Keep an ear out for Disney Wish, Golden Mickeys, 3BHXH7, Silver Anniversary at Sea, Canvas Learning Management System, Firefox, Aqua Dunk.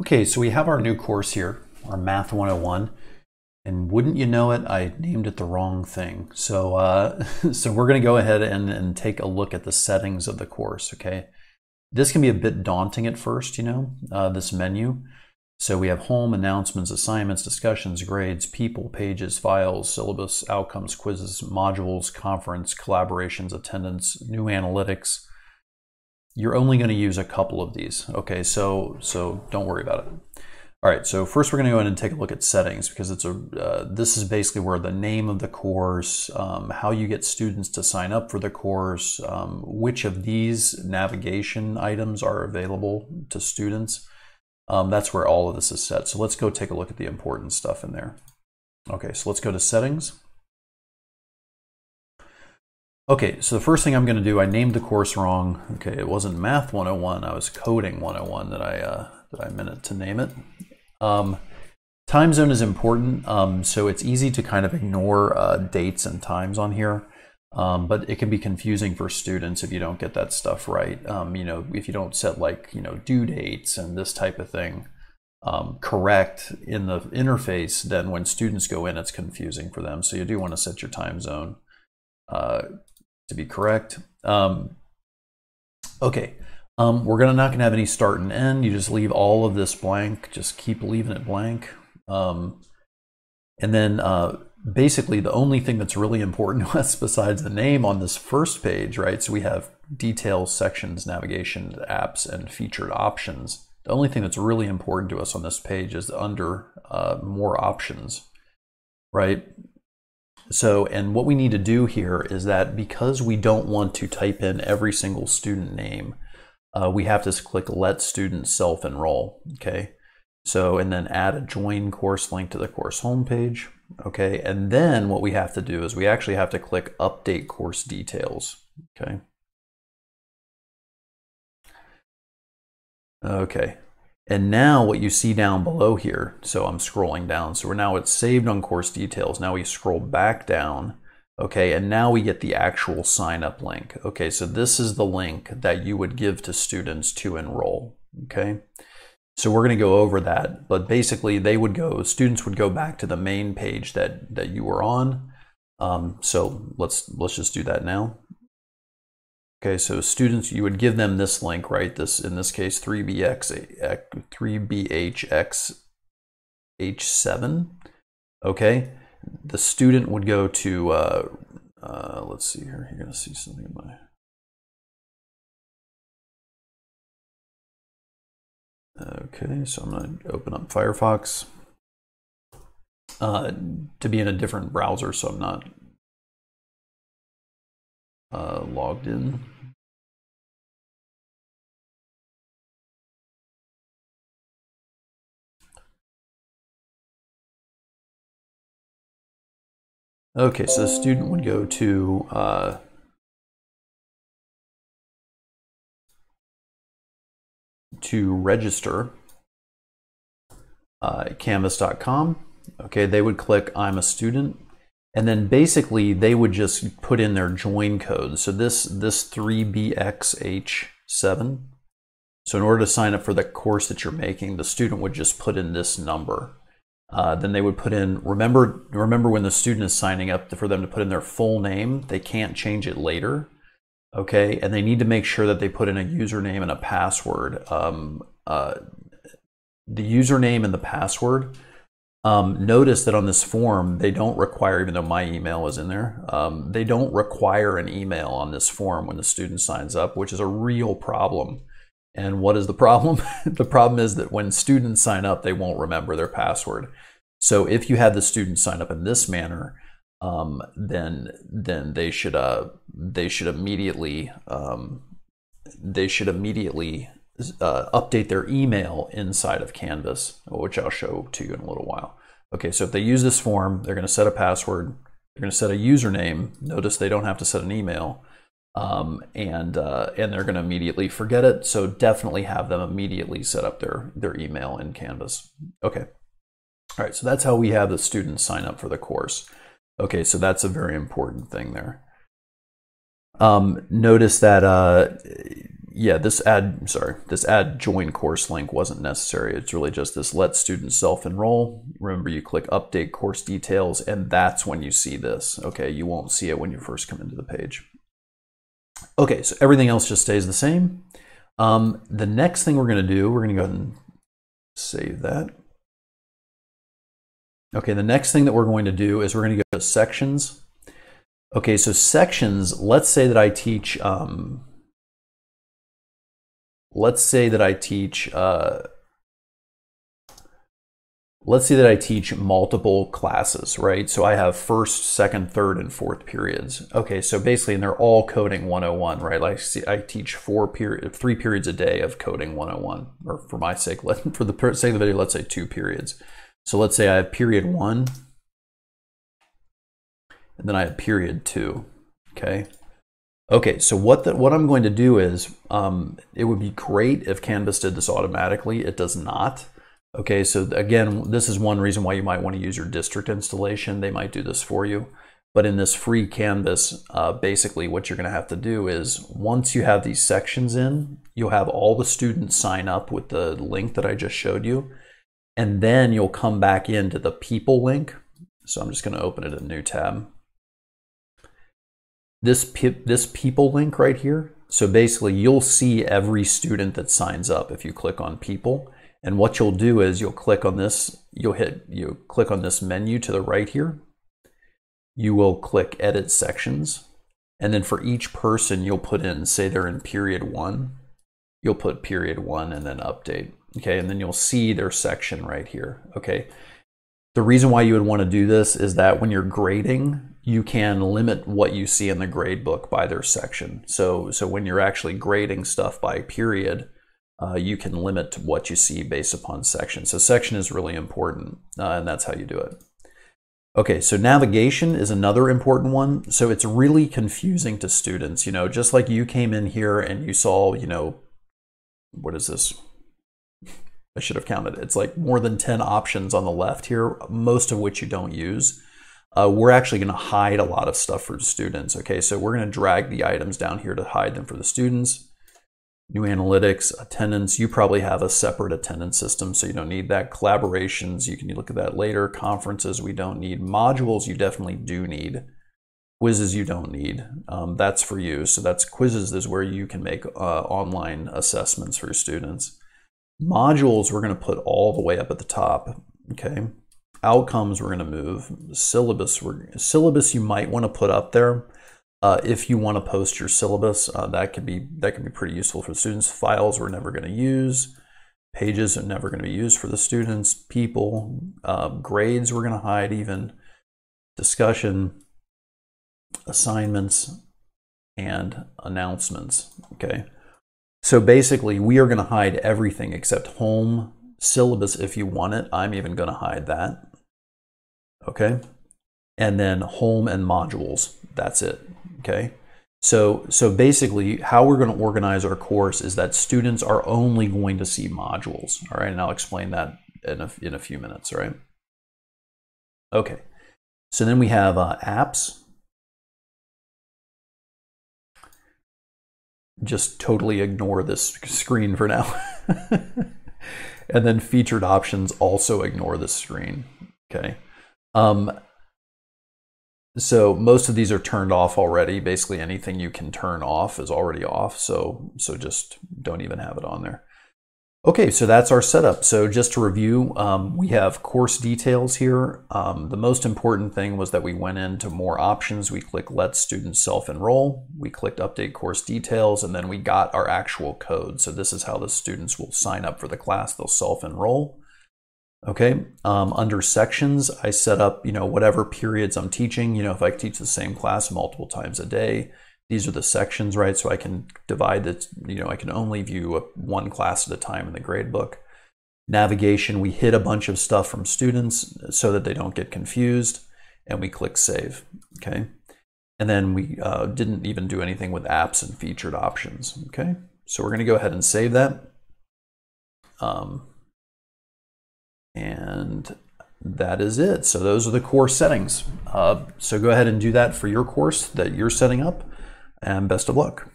Okay, so we have our new course here, our Math 101, and wouldn't you know it, I named it the wrong thing. So, so we're going to go ahead and take a look at the settings of the course, okay? This can be a bit daunting at first, you know, this menu. So we have home, announcements, assignments, discussions, grades, people, pages, files, syllabus, outcomes, quizzes, modules, conference, collaborations, attendance, new analytics. You're only going to use a couple of these. Okay, so don't worry about it. All right, so first we're going to go in and take a look at settings because it's a this is basically where the name of the course, how you get students to sign up for the course, which of these navigation items are available to students. That's where all of this is set. So let's go take a look at the important stuff in there. Okay, so let's go to settings. Okay, so the first thing I'm going to do, I named the course wrong. Okay, it wasn't Math 101, I was Coding 101 that I meant to name it. Time zone is important, so it's easy to kind of ignore dates and times on here, but it can be confusing for students if you don't get that stuff right. You know, if you don't set like, you know, due dates and this type of thing correct in the interface, then when students go in, it's confusing for them. So you do want to set your time zone to be correct. Okay, we're not gonna have any start and end. You just leave all of this blank. Just keep leaving it blank. And then basically the only thing that's really important to us besides the name on this first page, right? So we have details, sections, navigation, apps, and featured options. The only thing that's really important to us on this page is under more options, right? So, and what we need to do here is that because we don't want to type in every single student name, we have to click let students self-enroll, okay? So, and then add a join course link to the course homepage, okay? And then what we have to do is we actually have to click update course details, okay? Okay. And now what you see down below here, so I'm scrolling down, so we're now it's saved on course details. Now we scroll back down, okay, and now we get the actual sign up link. Okay, so this is the link that you would give to students to enroll, okay? So we're gonna go over that, but basically they would go, students would go back to the main page that you were on. So let's just do that now. Okay, so students, you would give them this link, right? This, in this case, 3BHXH7, okay? The student would go to, let's see here, you're gonna see something in my, okay, so I'm gonna open up Firefox to be in a different browser, so I'm not logged in. Okay, so the student would go to register at canvas.com. Okay, they would click I'm a student. And then basically they would just put in their join code. So this 3BXH7. So in order to sign up for the course that you're making, the student would just put in this number. Then they would put in, remember when the student is signing up for them to put in their full name, they can't change it later. Okay, and they need to make sure that they put in a username and a password. The username and the password, notice that on this form, they don't require, even though my email is in there, they don't require an email on this form when the student signs up, which is a real problem. And what is the problem? The problem is that when students sign up, they won't remember their password. So if you have the student sign up in this manner, then they should immediately update their email inside of Canvas, which I'll show to you in a little while. Okay, so if they use this form, they're going to set a password, they're going to set a username. Notice they don't have to set an email, and they're going to immediately forget it. So definitely have them immediately set up their email in Canvas. Okay, all right. So that's how we have the students sign up for the course. Okay, so that's a very important thing there. Notice that. yeah, this add join course link wasn't necessary. It's really just this let students self-enroll. Remember, you click update course details, and that's when you see this. Okay, you won't see it when you first come into the page. Okay, so everything else just stays the same. The next thing we're gonna do, we're gonna go ahead and save that. Okay, the next thing that we're going to do is we're gonna go to sections. Okay, so sections, let's say that I teach, let's say that I teach multiple classes, right? So I have first, second, third, and fourth periods. Okay, so basically, and they're all coding 101, right? Like I teach three periods a day of coding 101, or for my sake, for the sake of the video, let's say 2 periods. So let's say I have period 1, and then I have period 2, okay? Okay, so what I'm going to do is, it would be great if Canvas did this automatically. It does not. Okay, so again, this is one reason why you might want to use your district installation. They might do this for you. But in this free Canvas, basically what you're going to have to do is, once you have these sections in, you'll have all the students sign up with the link that I just showed you. And then you'll come back into the people link. So I'm just going to open it in a new tab. This people link right here. So basically, you'll see every student that signs up if you click on people. And what you'll do is you'll click on this, you'll click on this menu to the right here. You will click edit sections. And then for each person, you'll put in, say they're in period 1, you'll put period 1 and then update. Okay, and then you'll see their section right here. Okay. The reason why you would want to do this is that when you're grading, you can limit what you see in the grade book by their section. So when you're actually grading stuff by period, you can limit what you see based upon section. So section is really important, and that's how you do it. Okay, so navigation is another important one. So it's really confusing to students, you know, just like you came in here and you saw, you know, what is this? I should have counted. It's like more than 10 options on the left here, most of which you don't use. We're actually going to hide a lot of stuff for students. Okay, so we're going to drag the items down here to hide them for the students. New analytics, attendance. You probably have a separate attendance system, so you don't need that. Collaborations, you can look at that later. Conferences, we don't need. Modules, you definitely do need. Quizzes, you don't need. That's for you. So that's quizzes is where you can make online assessments for your students. Modules, we're going to put all the way up at the top. Okay. Outcomes, we're going to move. Syllabus you might want to put up there if you want to post your syllabus. That can be pretty useful for students. Files, we're never going to use. Pages are never going to be used for the students. People, grades, we're going to hide even. Discussion, assignments, and announcements. Okay, so basically we are going to hide everything except home. Syllabus, if you want it, I'm even going to hide that. Okay, and then home and modules, that's it. Okay, so basically how we're going to organize our course is that students are only going to see modules. All right, and I'll explain that in a few minutes. All right, okay, so then we have apps. Just totally ignore this screen for now. And then featured options, also ignore the screen, okay? So most of these are turned off already. Basically anything you can turn off is already off, so just don't even have it on there. Okay, so that's our setup. So just to review, we have course details here. The most important thing was that we went into more options. We clicked let students self-enroll. We clicked update course details, and then we got our actual code. So this is how the students will sign up for the class. They'll self-enroll. Okay, under sections, I set up, you know, whatever periods I'm teaching. You know, if I teach the same class multiple times a day, these are the sections, right? So I can divide it, you know, I can only view one class at a time in the gradebook. Navigation, we hid a bunch of stuff from students so that they don't get confused, and we click save, okay? And then we didn't even do anything with apps and featured options, okay? So we're gonna go ahead and save that. And that is it. So those are the course settings. So go ahead and do that for your course that you're setting up. And best of luck.